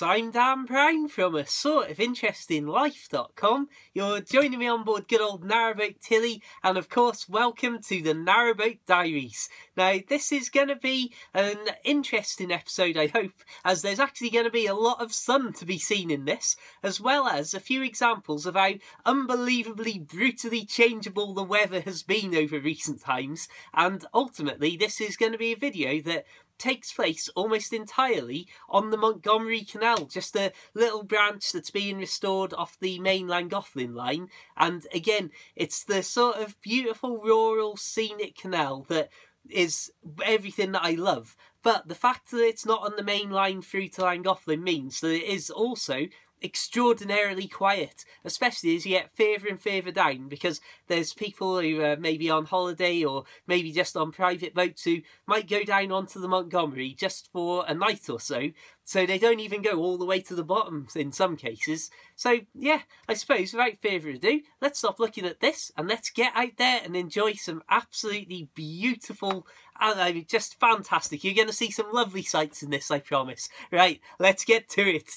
I'm Dan Brown from a sort of interestinglife.com. You're joining me on board good old Narrowboat Tilly, and of course welcome to the Narrowboat Diaries. Now this is going to be an interesting episode, I hope, as there's actually going to be a lot of sun to be seen in this, as well as a few examples of how unbelievably brutally changeable the weather has been over recent times. And ultimately this is going to be a video that takes place almost entirely on the Montgomery Canal, just a little branch that's being restored off the main Llangollen line. And again, it's the sort of beautiful rural scenic canal that is everything that I love, but the fact that it's not on the main line through to Llangollen means that it is also extraordinarily quiet, especially as you get further and further down, because there's people who are maybe on holiday or maybe just on private boats who might go down onto the Montgomery just for a night or so, so they don't even go all the way to the bottom in some cases. So yeah, I suppose without further ado, let's stop looking at this and let's get out there and enjoy some absolutely beautiful, I mean, just fantastic. You're going to see some lovely sights in this, I promise. Right, let's get to it.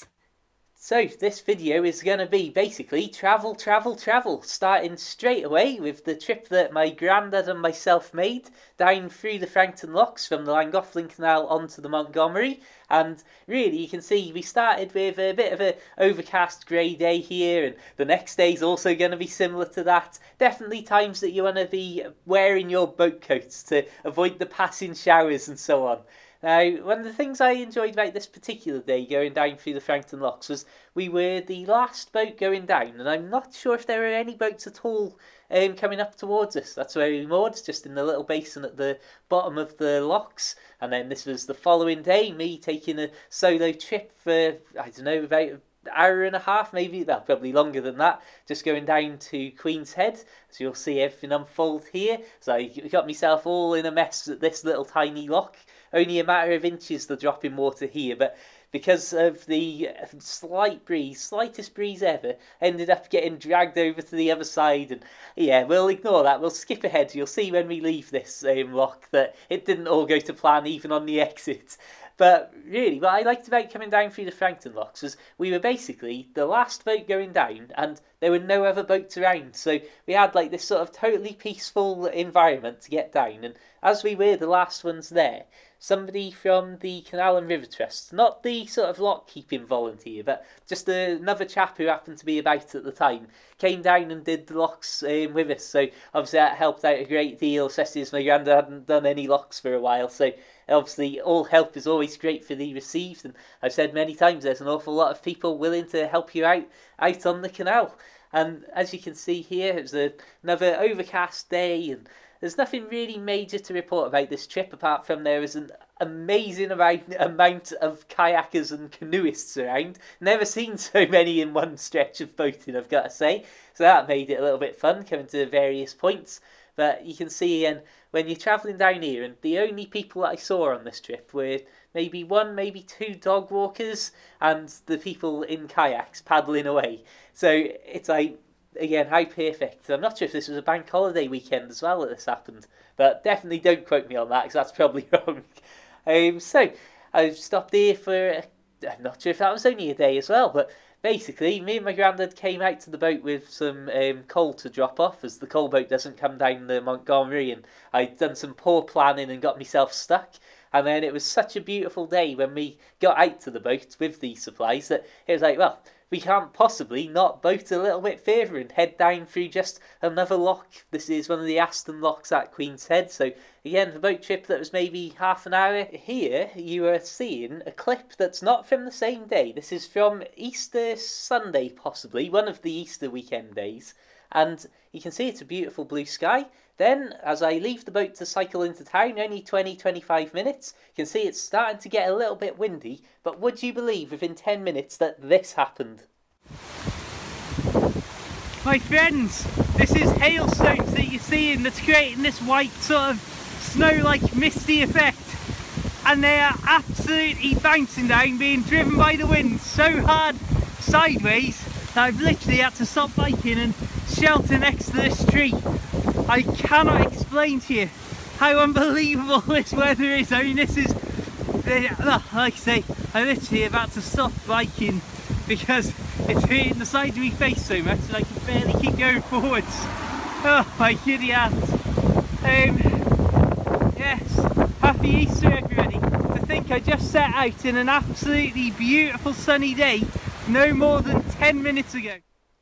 So this video is going to be basically travel, travel, travel, starting straight away with the trip that my granddad and myself made down through the Frankton Locks from the Llangollen Canal onto the Montgomery. And really, you can see we started with a bit of an overcast grey day here, and the next day is also going to be similar to that. Definitely times that you want to be wearing your boat coats to avoid the passing showers and so on. Now, one of the things I enjoyed about this particular day going down through the Frankton Locks was we were the last boat going down, and I'm not sure if there were any boats at all coming up towards us. That's where we moored, just in the little basin at the bottom of the locks. And then this was the following day, me taking a solo trip for, I don't know, about an hour and a half, maybe, well, probably longer than that, just going down to Queen's Head. So you'll see everything unfold here. So I got myself all in a mess at this little tiny lock. Only a matter of inches the drop in water here, but because of the slight breeze, slightest breeze ever, ended up getting dragged over to the other side. And yeah, we'll ignore that, we'll skip ahead. You'll see when we leave this lock that it didn't all go to plan, even on the exit. But really, what I liked about coming down through the Frankton Locks was we were basically the last boat going down and there were no other boats around. So we had like this sort of totally peaceful environment to get down. And as we were the last ones there, somebody from the Canal and River Trust, not the sort of lock-keeping volunteer, but just another chap who happened to be about at the time, came down and did the locks with us. So obviously that helped out a great deal, especially as my granddad hadn't done any locks for a while. So obviously all help is always gratefully received, and I've said many times there's an awful lot of people willing to help you out on the canal. And as you can see here, it was another overcast day, and there's nothing really major to report about this trip apart from there was an amazing amount of kayakers and canoeists around. Never seen so many in one stretch of boating, I've got to say. So that made it a little bit fun, coming to various points. But you can see again, when you're travelling down here, and the only people that I saw on this trip were maybe one, maybe two dog walkers and the people in kayaks paddling away. So it's like, again, how perfect. I'm not sure if this was a bank holiday weekend as well that this happened, but definitely don't quote me on that because that's probably wrong. So I've stopped here for, I'm not sure if that was only a day as well, but basically me and my granddad came out to the boat with some coal to drop off, as the coal boat doesn't come down the Montgomery, and I'd done some poor planning and got myself stuck. And then it was such a beautiful day when we got out to the boat with these supplies that it was like, well, we can't possibly not boat a little bit further and head down through just another lock. This is one of the Aston locks at Queen's Head. So again, the boat trip that was maybe half an hour. Here you are seeing a clip that's not from the same day. This is from Easter Sunday, possibly, one of the Easter weekend days. And you can see it's a beautiful blue sky. Then, as I leave the boat to cycle into town, only 20-25 minutes, you can see it's starting to get a little bit windy, but would you believe within 10 minutes that this happened? My friends, this is hailstones that you're seeing that's creating this white sort of snow-like misty effect. And they are absolutely bouncing down, being driven by the wind so hard sideways that I've literally had to stop biking and shelter next to this tree. I cannot explain to you how unbelievable this weather is. I mean, this is today, like I say, I'm literally about to stop biking because it's hitting the side of my face so much and I can barely keep going forwards. Oh, my giddy aunt. Yes, happy Easter everybody. To think I just set out in an absolutely beautiful sunny day no more than 10 minutes ago.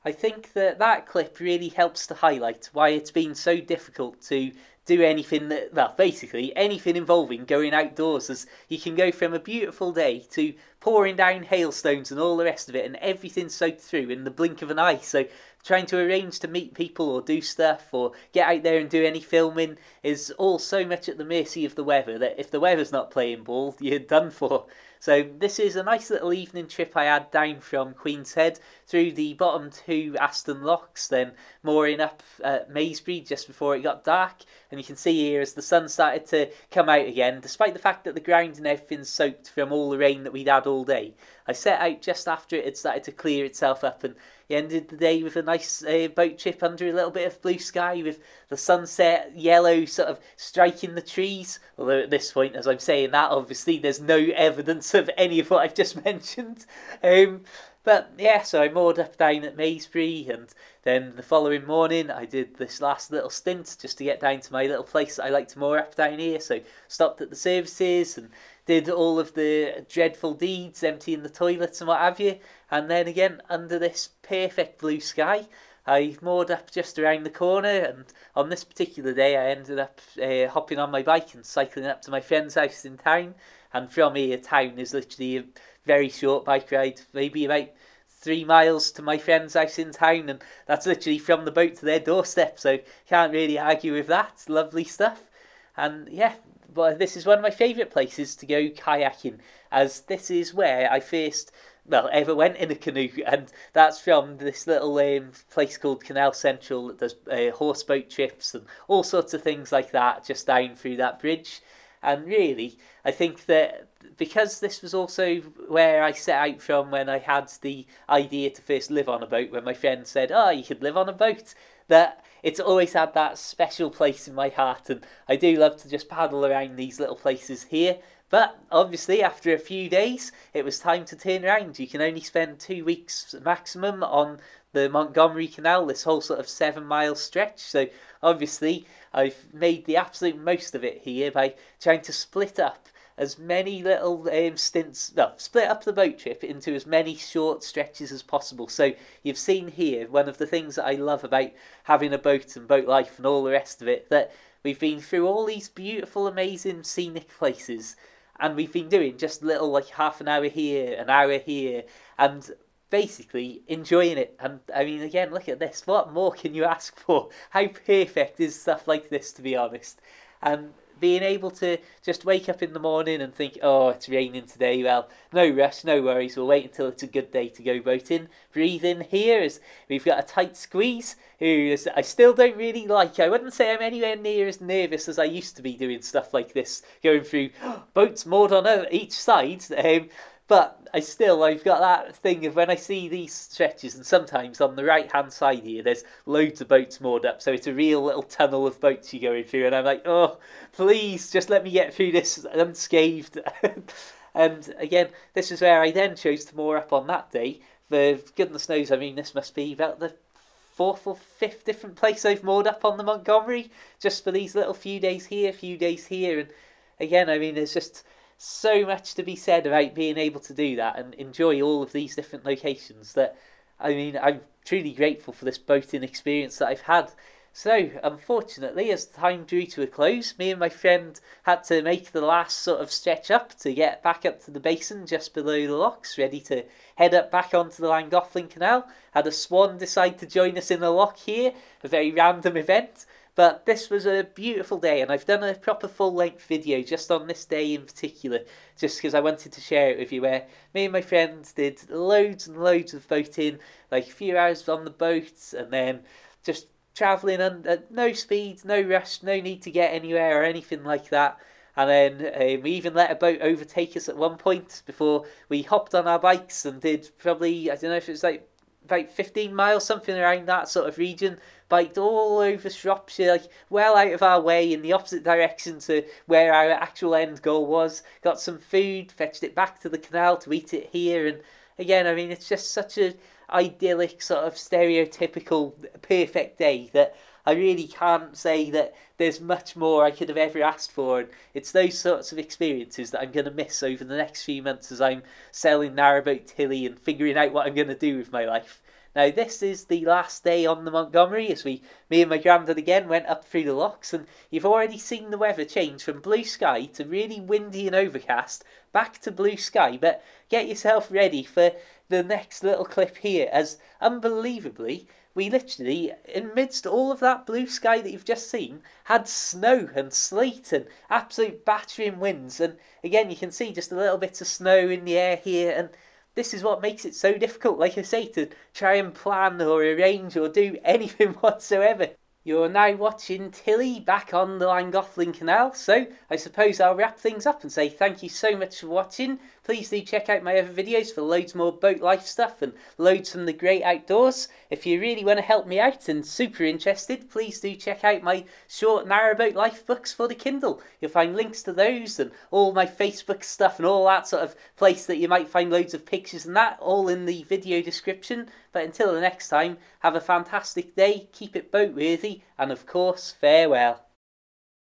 I think that clip really helps to highlight why it's been so difficult to do anything that, well, basically anything involving going outdoors, as you can go from a beautiful day to pouring down hailstones and all the rest of it, and everything soaked through in the blink of an eye. So trying to arrange to meet people or do stuff or get out there and do any filming is all so much at the mercy of the weather that if the weather's not playing ball, you're done for. So this is a nice little evening trip I had down from Queen's Head through the bottom two Aston Locks, then mooring up at Maysbury just before it got dark. And you can see here as the sun started to come out again, despite the fact that the ground and everything's soaked from all the rain that we'd had all day. I set out just after it had started to clear itself up, and you ended the day with a nice boat trip under a little bit of blue sky, with the sunset yellow sort of striking the trees. Although at this point, as I'm saying that, obviously there's no evidence of any of what I've just mentioned. But yeah, so I moored up down at Maysbury, and then the following morning I did this last little stint just to get down to my little place that I like to moor up down here. So stopped at the services and did all of the dreadful deeds, emptying the toilets and what have you. And then again, under this perfect blue sky, I moored up just around the corner, and on this particular day I ended up hopping on my bike and cycling up to my friend's house in town. And from here, town is literally a very short bike ride, maybe about 3 miles to my friend's house in town, and that's literally from the boat to their doorstep, so can't really argue with that. Lovely stuff. And yeah, but this is one of my favourite places to go kayaking, as this is where I first, well, ever went in a canoe, and that's from this little place called Canal Central that does horse boat trips and all sorts of things like that, just down through that bridge. And really, I think that because this was also where I set out from when I had the idea to first live on a boat, when my friend said, oh, you could live on a boat, that it's always had that special place in my heart. And I do love to just paddle around these little places here. But obviously, after a few days, it was time to turn around. You can only spend 2 weeks maximum on the Montgomery Canal, this whole sort of 7 mile stretch. So obviously, I've made the absolute most of it here by trying to split up as many little stints, well, split up the boat trip into as many short stretches as possible. So you've seen here one of the things that I love about having a boat and boat life and all the rest of it, that we've been through all these beautiful, amazing, scenic places, and we've been doing just little, like, half an hour here, and basically enjoying it. And I mean, again, look at this. What more can you ask for? How perfect is stuff like this, to be honest? And being able to just wake up in the morning and think, oh, it's raining today, well, no rush, no worries, we'll wait until it's a good day to go boating. Breathe in here, as we've got a tight squeeze, who I still don't really like. I wouldn't say I'm anywhere near as nervous as I used to be doing stuff like this, going through boats moored on each side. But I've got that thing of when I see these stretches, and sometimes on the right-hand side here, there's loads of boats moored up, so it's a real little tunnel of boats you're going through, and I'm like, oh, please, just let me get through this unscathed. And again, this is where I then chose to moor up on that day. For goodness knows, I mean, this must be about the 4th or 5th different place I've moored up on the Montgomery, just for these little few days here, and again, I mean, there's just so much to be said about being able to do that and enjoy all of these different locations that, I mean, I'm truly grateful for this boating experience that I've had. So, unfortunately, as time drew to a close, me and my friend had to make the last sort of stretch up to get back up to the basin just below the locks, ready to head up back onto the Llangollen Canal. Had a swan decide to join us in the lock here, a very random event. But this was a beautiful day, and I've done a proper full-length video just on this day in particular, just because I wanted to share it with you, where me and my friends did loads and loads of boating, like a few hours on the boats, and then just travelling at no speed, no rush, no need to get anywhere or anything like that. And then we even let a boat overtake us at one point before we hopped on our bikes and did probably, I don't know if it was like about 15 miles, something around that sort of region, biked all over Shropshire, like well out of our way in the opposite direction to where our actual end goal was, got some food, fetched it back to the canal to eat it here. And again, I mean, it's just such an idyllic sort of stereotypical perfect day that I really can't say that there's much more I could have ever asked for, and it's those sorts of experiences that I'm going to miss over the next few months as I'm selling Narrowboat Tilly and figuring out what I'm going to do with my life. Now, this is the last day on the Montgomery as me and my granddad again went up through the locks, and you've already seen the weather change from blue sky to really windy and overcast back to blue sky, but get yourself ready for the next little clip here as, unbelievably, we literally, amidst all of that blue sky that you've just seen, had snow and sleet and absolute battering winds. And again, you can see just a little bit of snow in the air here, and this is what makes it so difficult, like I say, to try and plan or arrange or do anything whatsoever. You're now watching Tilly back on the Llangollen Canal, so I suppose I'll wrap things up and say thank you so much for watching. Please do check out my other videos for loads more boat life stuff and loads from the great outdoors. If you really want to help me out and super interested, please do check out my short narrowboat life books for the Kindle. You'll find links to those and all my Facebook stuff and all that sort of place that you might find loads of pictures and that, all in the video description. But until the next time, have a fantastic day, keep it boat worthy, and of course, farewell.